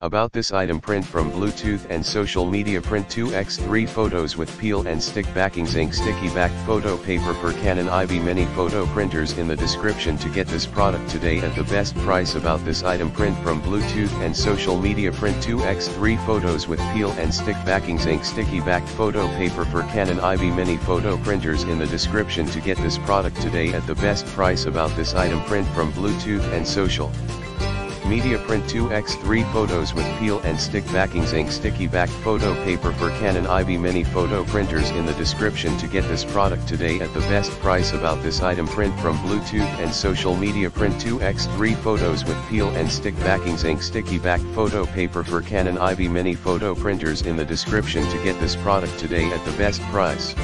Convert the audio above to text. About this item: print from Bluetooth and social media. Print 2x3 photos with peel and stick backing. Zink sticky backed photo paper per Canon Ivy Mini photo printers in the description to get this product today at the best price. About this item: print from Bluetooth and social media. Print 2x3 photos with peel and stick backing. Zink sticky backed photo paper for Canon Ivy Mini photo printers in the description to get this product today at the best price. About this item: print from Bluetooth and social media. Print 2x3 photos with peel and stick backing. Zink sticky backed photo paper for Canon Ivy Mini photo printers in the description to get this product today at the best price. About this item: print from Bluetooth and social media. Print 2x3 photos with peel and stick backing. Zink sticky backed photo paper for Canon Ivy Mini photo printers in the description to get this product today at the best price.